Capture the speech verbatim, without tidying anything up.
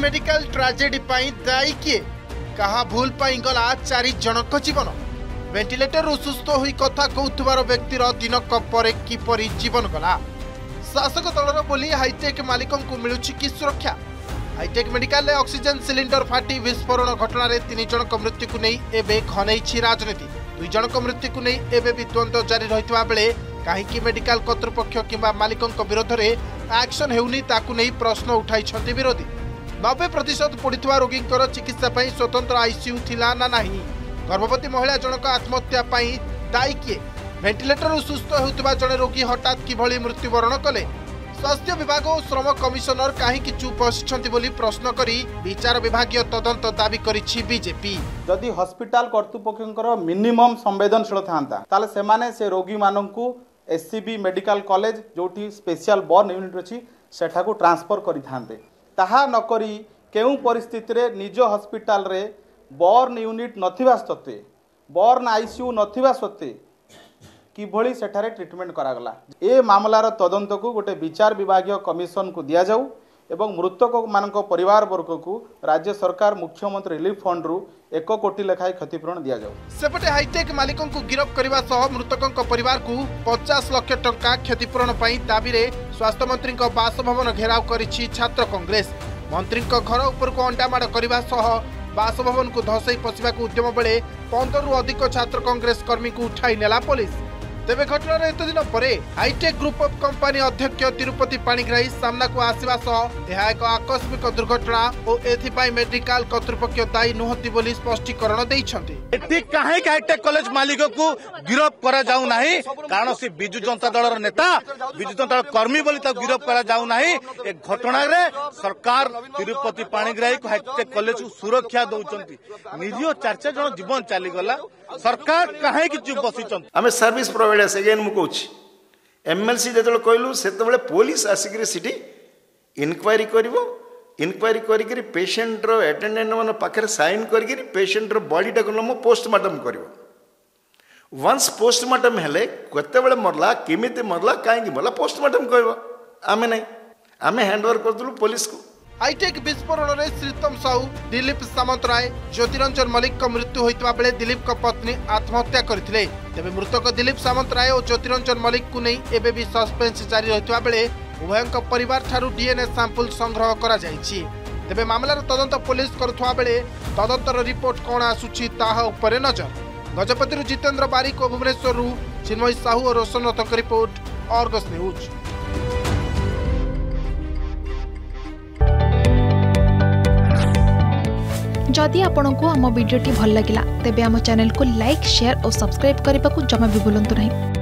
Medical tragedy दायी किए क्या भूल गला चारि जनक जीवन वेंटिलेटर सुस्थ हो कथा कहु व्यक्तिर दिनक पर किपरि जीवन गला। शासक दलर बोली हाईटेक मालिकों को मिलुछि कि सुरक्षा। हाईटेक मेडिकल ऑक्सीजन सिलिंडर फाटी विस्फोरण घटना रे तीन जनक मृत्यु को नहीं एवं खनईछि राजनीति। दुई जनक मृत्यु को नहीं एवं भी द्वंद्व जारी रही बेले कहीं मेडिकल कर्तृपक्ष किंबा मालिकों विरोध में एक्शन हेउनी ताकु नहीं प्रश्न उठाई विरोधी। नब्बे प्रतिशत पड़ता रोगी चिकित्सा स्वतंत्र आईसीयू थिला ना नहीं। गर्भवती महिला जनक आत्महत्या दायी किए। वेंटिलेटर सुस्थ होता जड़े रोगी हठात किभली मृत्युवरण कले। स्वास्थ्य विभाग और श्रम कमिशनर कहीं चुप बसिछंती बोली प्रश्न करी विचार विभाग तदंत दाबी करिछि बीजेपी। जदि हस्पिटाल कर्तृपक्षर मिनिमम संवेदनशील था से रोगी मानू एससीबी मेडिकल कॉलेज जोठी स्पेशल बर्न यूनिट अछि सेठा को ट्रांसफर करि थांते। ताहा नकरी केउ परिस्थिति रे निज हॉस्पिटल रे बर्न यूनिट नथिबा सत्ते बर्न आईसीयू नथिबा सत्ते किभली सेठारे ट्रीटमेंट करागला। ए मामलार तदंत को गोटे विचार विभाग कमिशन को दिया जाऊ एवं मृतक मानक परिवार वर्ग को राज्य सरकार मुख्यमंत्री रिलीफ फंड रु एक कोटी लेखाएं क्षतिपूरण दिया जाओ। सेपटे हाईटेक मालिकों को गिरफ्त करने सह मृतकों को परिवार को पचास लाख टंका क्षतिपूरण दाबी रे स्वास्थ्य मंत्री बासभवन घेराव करिछि छात्र कांग्रेस। मंत्री घर उपर को अंडामाड़ करने सह बासभवन को धसई पशिबा उद्यम बेले पंद्रह रु अधिक छात्र कांग्रेस कर्मी को उठाई नेला पुलिस। तेरे घटना एत दिन पर हाईटेक ग्रुप ऑफ कंपनी अध्यक्ष तिरुपति पाणिग्राही सामना को आसवा सह यह एक आकस्मिक दुर्घटना और एथिपाई मेडिकल कर्तृपक्ष दायी नुहति बोली स्पष्टीकरण देइछन्ति। एति काहे हाईटेक कॉलेज मालिक को गिरफ्त करा जाउ नाही कारण से बिजु जनता दलर नेता बिजु जनता कर्मी बोली त गिरफ्त करा जाउ नाही। ए घटना रे सरकार तिरुपति पाणिग्राही को हाईटेक कॉलेज को सुरक्षा दउचन्ति। निरीह चार चार जन जीवन चली गला सरकार काहे कि चुप बसिचन्ति। हमें सर्विस सेकेंड मु कहूँ एमएलसी जो कहलु से पुलिस आसिक सीटी इनक्वारी कर इनक्वारी कर पेसेंटर एटेडेट मान पाखे सैन कर पेसेंटर बडीटा को नम पोस्टमार्टम कर वंस पोस्टमार्टम हेले कते बेले मरला केमी मरला कहीं मरला पोस्टमार्टम कह आम ना आम हैंडओवर करदलु पुलिस को। हाईटेक विस्फोरण में श्रीतम साहू दिलीप सामंतराय ज्योतिरंजन मल्लिक मृत्यु होता बेले दिलीप का पत्नी आत्महत्या करते। तेज मृतक दिलीप सामंतराय और ज्योतिरंजन मल्लिक को नहीं एबे भी सस्पेंस जारी रही बेले उभयों परिवार ठारू डीएनए सैंपल संग्रह करा जायछि। तेबे मामलार तदंत पुलिस करुवा बेले तदंतर रिपोर्ट कौन आसुछि ताहा उपरे नजर। गजपति जितेन्द्र बारिक और भुवनेश्वर चिन्मय साहू और रोशनाथ की रिपोर्ट आर्गस न्यूज। जदि आपंक आम भिड्टे भल लगा तेब आम चैनल को लाइक शेयर और सब्सक्राइब करने को जमा भी भूलु नहीं।